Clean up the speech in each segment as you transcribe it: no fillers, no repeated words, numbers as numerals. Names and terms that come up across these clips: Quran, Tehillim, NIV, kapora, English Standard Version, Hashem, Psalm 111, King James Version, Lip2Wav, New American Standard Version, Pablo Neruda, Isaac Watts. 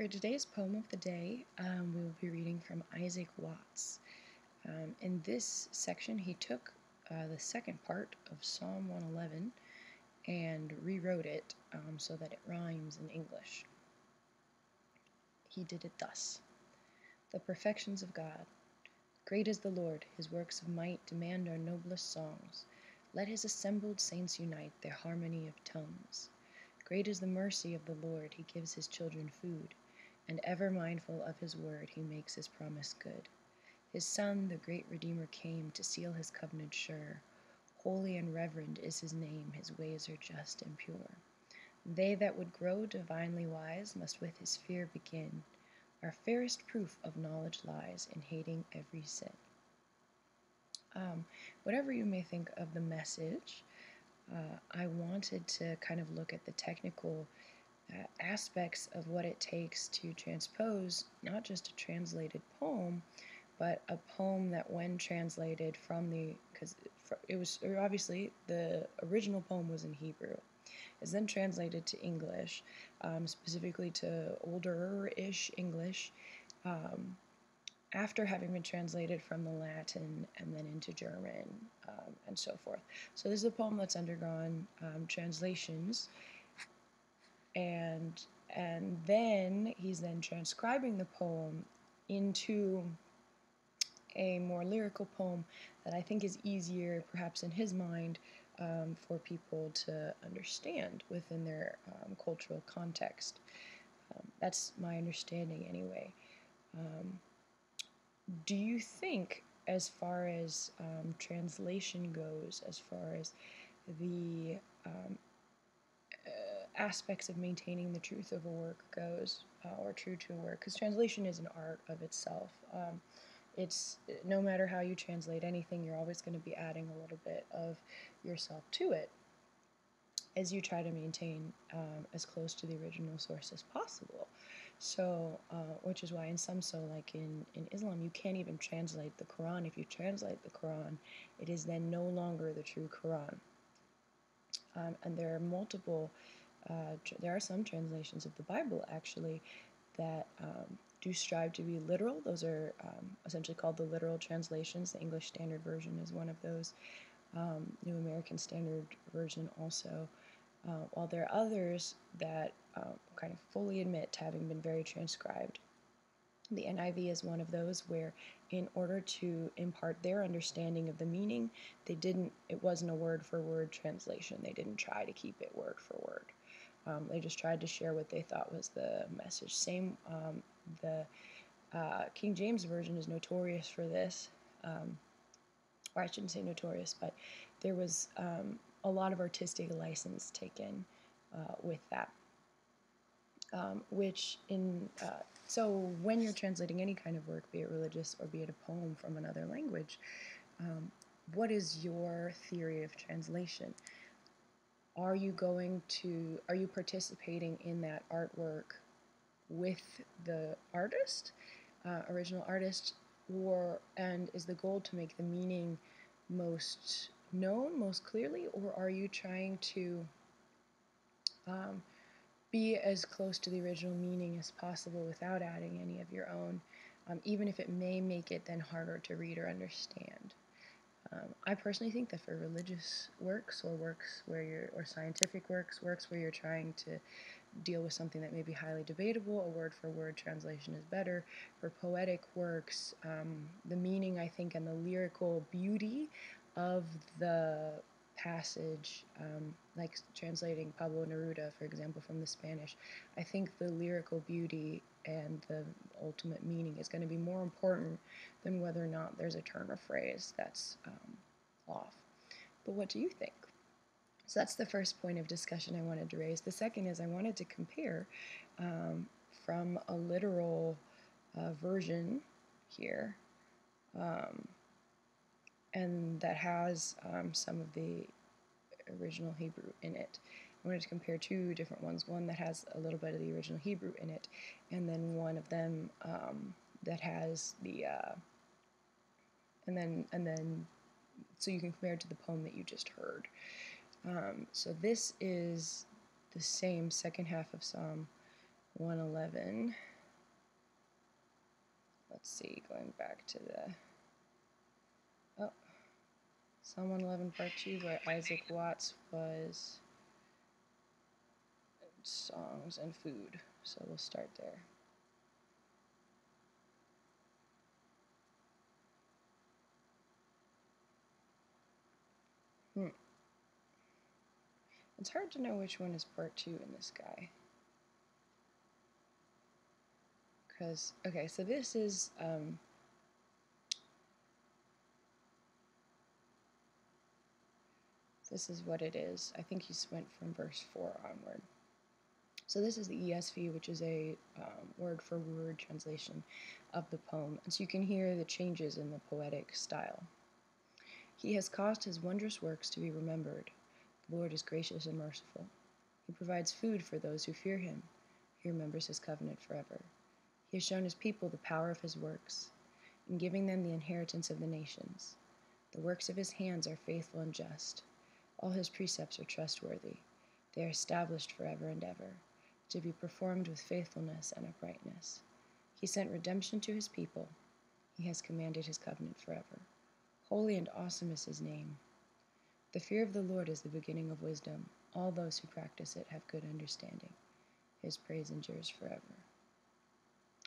For today's poem of the day, we will be reading from Isaac Watts. In this section, he took the second part of Psalm 111 and rewrote it so that it rhymes in English. He did it thus. The perfections of God. Great is the Lord, his works of might demand our noblest songs. Let his assembled saints unite their harmony of tongues. Great is the mercy of the Lord, he gives his children food, and ever mindful of his word, he makes his promise good. His Son, the great Redeemer, came to seal his covenant sure. Holy and reverend is his name, his ways are just and pure. They that would grow divinely wise must with his fear begin. Our fairest proof of knowledge lies in hating every sin. Whatever you may think of the message, I wanted to kind of look at the technical aspects of what it takes to transpose not just a translated poem, but a poem that when translated from the, because it was obviously the original poem was in Hebrew, is then translated to English, specifically to older-ish English, after having been translated from the Latin and then into German and so forth. So this is a poem that's undergone translations, and then he's then transcribing the poem into a more lyrical poem that I think is easier, perhaps in his mind, for people to understand within their cultural context. That's my understanding anyway. Do you think, as far as translation goes, as far as the aspects of maintaining the truth of a work goes, or true to a work, because translation is an art of itself. It's no matter how you translate anything, you're always going to be adding a little bit of yourself to it as you try to maintain as close to the original source as possible. So, which is why in some, like in Islam, you can't even translate the Quran. If you translate the Quran, it is then no longer the true Quran. And there are multiple, there are some translations of the Bible, actually, that do strive to be literal. Those are essentially called the literal translations. The English Standard Version is one of those. New American Standard Version also. While there are others that kind of fully admit to having been very transcribed. The NIV is one of those where, in order to impart their understanding of the meaning, they didn't, it wasn't a word-for-word translation. They didn't try to keep it word-for-word. They just tried to share what they thought was the message. Same, the King James Version is notorious for this, or I shouldn't say notorious, but there was a lot of artistic license taken with that, which in, so when you're translating any kind of work, be it religious or be it a poem from another language, what is your theory of translation? Are you going to, are you participating in that artwork with the artist, original artist, or, and is the goal to make the meaning most known most clearly, or are you trying to be as close to the original meaning as possible without adding any of your own, even if it may make it then harder to read or understand? I personally think that for religious works or works where you're, or scientific works, works where you're trying to deal with something that may be highly debatable, a word-for-word translation is better. For poetic works, the meaning, I think, and the lyrical beauty of the passage, like translating Pablo Neruda, for example, from the Spanish, I think the lyrical beauty and the ultimate meaning is going to be more important than whether or not there's a turn or phrase that's off. But what do you think? So that's the first point of discussion I wanted to raise. The second is I wanted to compare from a literal version here, and that has some of the original Hebrew in it. I wanted to compare two different ones, one that has a little bit of the original Hebrew in it, and then one of them that has the, and then, so you can compare it to the poem that you just heard. So this is the same second half of Psalm 111. Let's see, going back to the Psalm 111 part 2, where Isaac Watts was songs and food. So we'll start there. It's hard to know which one is part 2 in this guy. Because, okay, so this is, this is what it is. I think he went from verse 4 onward. So this is the ESV, which is a word-for-word translation of the poem. And so you can hear the changes in the poetic style. He has caused his wondrous works to be remembered. The Lord is gracious and merciful. He provides food for those who fear him. He remembers his covenant forever. He has shown his people the power of his works, in giving them the inheritance of the nations. The works of his hands are faithful and just. All his precepts are trustworthy. They are established forever and ever, to be performed with faithfulness and uprightness. He sent redemption to his people. He has commanded his covenant forever. Holy and awesome is his name. The fear of the Lord is the beginning of wisdom. All those who practice it have good understanding. His praise endures forever.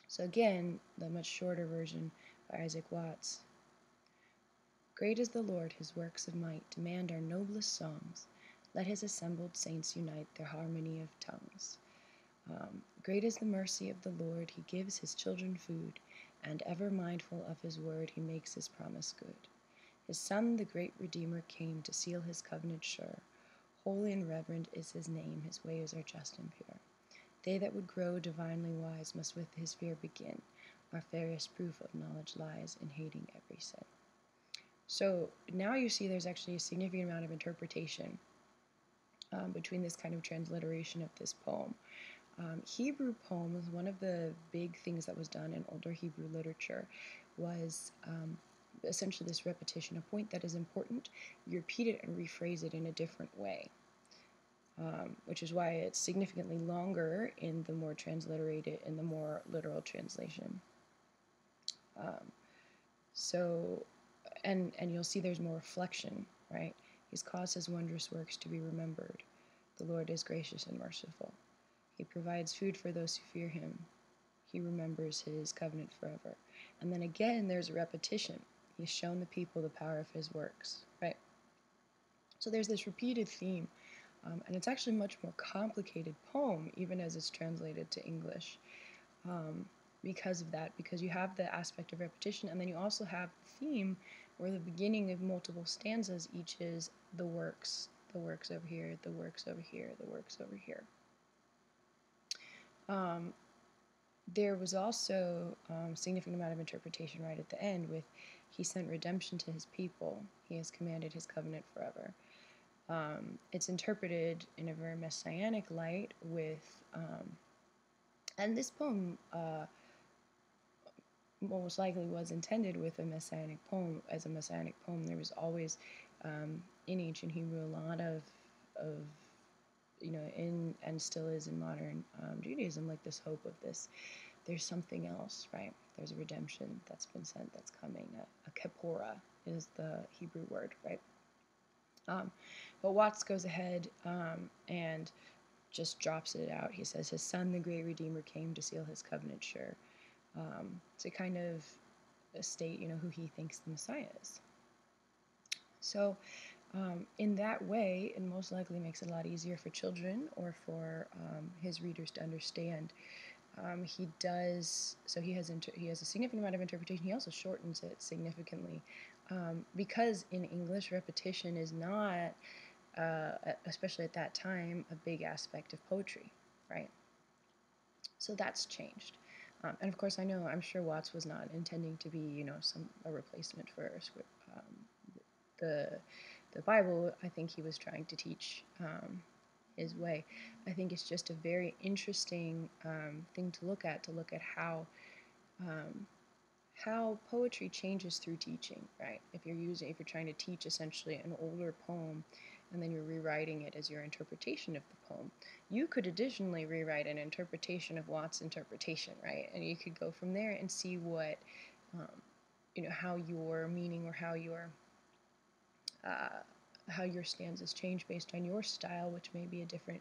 So again, the much shorter version by Isaac Watts. Great is the Lord, his works of might demand our noblest songs. Let his assembled saints unite their harmony of tongues. Great is the mercy of the Lord, he gives his children food, and ever mindful of his word, he makes his promise good. His Son, the great Redeemer, came to seal his covenant sure. Holy and reverend is his name, his ways are just and pure. They that would grow divinely wise must with his fear begin. Our fairest proof of knowledge lies in hating every sin. So now you see there's actually a significant amount of interpretation between this kind of transliteration of this poem. Hebrew poem was one of the big things that was done in older Hebrew literature, was essentially this repetition. A point that is important, you repeat it and rephrase it in a different way. Which is why it's significantly longer in the more transliterated, in the more literal translation. And you'll see there's more reflection, right? He's caused his wondrous works to be remembered. The Lord is gracious and merciful. He provides food for those who fear him. He remembers his covenant forever. And then again, there's a repetition. He's shown the people the power of his works, right? So there's this repeated theme. And it's actually a much more complicated poem, even as it's translated to English, because of that, because you have the aspect of repetition, and then you also have the theme, where the beginning of multiple stanzas, each is the works over here, the works over here, the works over here. There was also a significant amount of interpretation right at the end with, he sent redemption to his people, he has commanded his covenant forever. It's interpreted in a very messianic light with, and this poem most likely was intended with a messianic poem. As a messianic poem, there was always, in ancient Hebrew, a lot of you know, in, and still is in modern Judaism, like this hope of this, there's something else, right? There's a redemption that's been sent, that's coming. A kapora is the Hebrew word, right? But Watts goes ahead and just drops it out. He says, his Son, the great Redeemer, came to seal his covenant sure, to kind of state, you know, who he thinks the Messiah is. So in that way, it most likely makes it a lot easier for children or for his readers to understand. He does, so he has a significant amount of interpretation. He also shortens it significantly. Because in English, repetition is not, especially at that time, a big aspect of poetry, right? So that's changed. And of course, I'm sure Watts was not intending to be, you know, a replacement for the Bible. I think he was trying to teach his way. I think it's just a very interesting thing to look at how poetry changes through teaching, right? If you're trying to teach essentially an older poem and then you're rewriting it as your interpretation of the poem. You could additionally rewrite an interpretation of Watts' interpretation, right? And you could go from there and see what, how your meaning or how your stanzas change based on your style, which may be a different.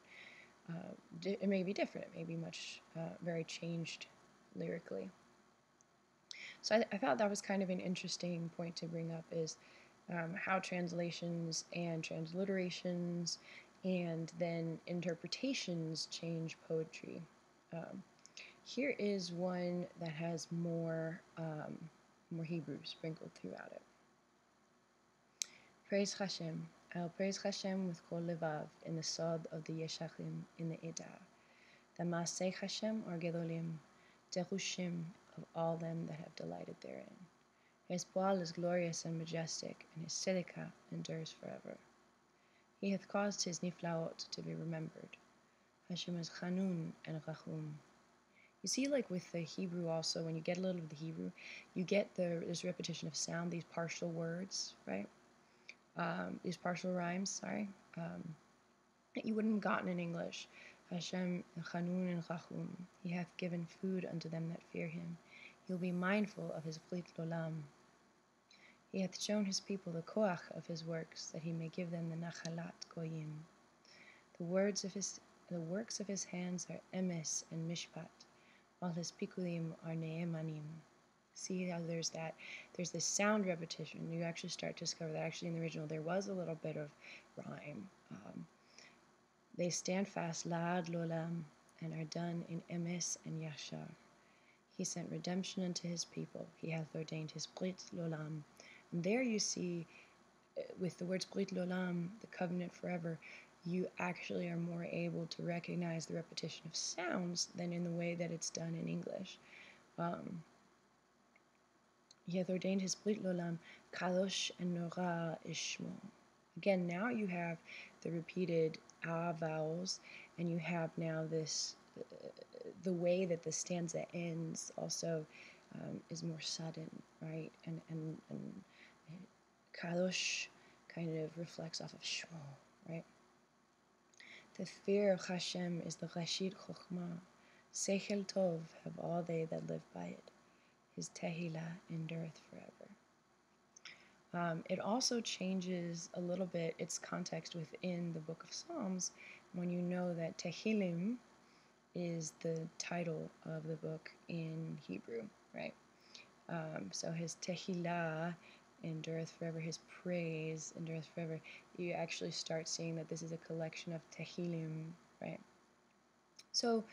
It may be different. It may be much very changed lyrically. So I thought that was kind of an interesting point to bring up, is how translations and transliterations and then interpretations change poetry. Here is one that has more Hebrew sprinkled throughout it. Praise Hashem. I'll praise Hashem with kol levav in the sod of the Yeshachim in the Edar. The Maaseh Hashem are gedolim, dechushim of all them that have delighted therein. His poal is glorious and majestic, and his tzedekah endures forever. He hath caused his niflaot to be remembered. Hashem is chanun and rachum. You see, like with the Hebrew also, when you get a little of the Hebrew, you get this repetition of sound, these partial words, right? These partial rhymes, that you wouldn't have gotten in English. Hashem, Chanun, and Chachum. He hath given food unto them that fear him. He will be mindful of his Brit Lolam. He hath shown his people the koach of his works, that he may give them the nachalat goyim. The works of his hands are emes and mishpat, while his pikulim are neemanim. See how there's this sound repetition. You actually start to discover that actually in the original there was a little bit of rhyme. They stand fast la'ad lolam and are done in emes and yashar. He sent redemption unto his people. He hath ordained his brit lolam. And there you see, with the words brit lolam, the covenant forever, you actually are more able to recognize the repetition of sounds than in the way that it's done in English. He hath ordained his brit lolam, kadosh and nora ishmo. Again, now you have the repeated vowels, and you have now this, the way that the stanza ends also is more sudden, right? And kadosh kind of reflects off of shmo, right? The fear of Hashem is the rashid chokhmah. Sechel tov have all they that live by it. His tehillah endureth forever. It also changes a little bit its context within the Book of Psalms when you know that Tehillim is the title of the book in Hebrew, right? So his tehillah endureth forever, his praise endureth forever. You actually start seeing that this is a collection of Tehillim, right? So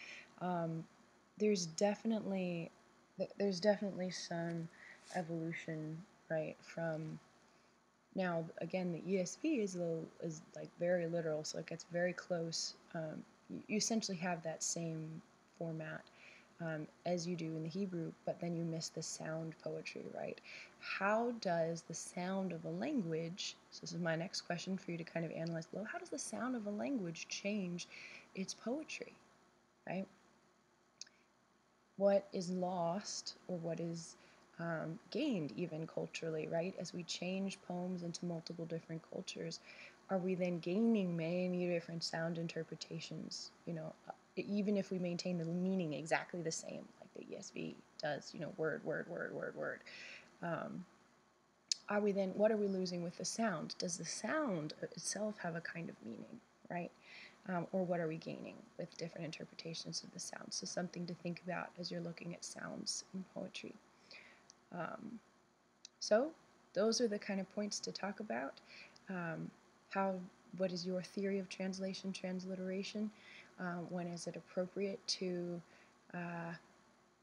there's definitely some evolution, right? From now, again, the ESV is like very literal, so it gets very close. You essentially have that same format as you do in the Hebrew, but then you miss the sound poetry, right? How does the sound of a language, so this is my next question for you to kind of analyze below, how does the sound of a language change its poetry, right? What is lost or what is gained even culturally, right? As we change poems into multiple different cultures, are we then gaining many different sound interpretations, even if we maintain the meaning exactly the same, like the ESV does, word, word, word, word, word. What are we losing with the sound? Does the sound itself have a kind of meaning, right? Or what are we gaining with different interpretations of the sound? So something to think about as you're looking at sounds in poetry. So those are the kind of points to talk about. What is your theory of translation, transliteration? When is it appropriate to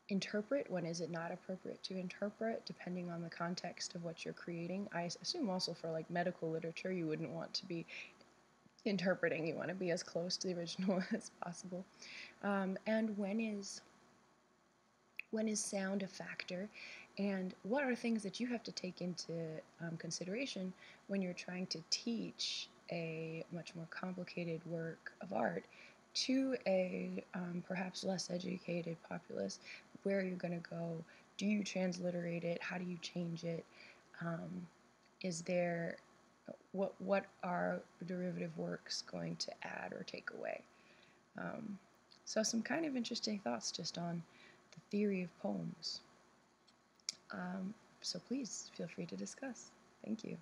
interpret? When is it not appropriate to interpret, depending on the context of what you're creating? I assume also for like medical literature, you wouldn't want to be interpreting, you want to be as close to the original as possible. And when is sound a factor, and what are things that you have to take into consideration when you're trying to teach a much more complicated work of art to a perhaps less educated populace? Where are you going to go? Do you transliterate it? How do you change it? Is there what are derivative works going to add or take away? So some kind of interesting thoughts just on the theory of poems. So please feel free to discuss. Thank you.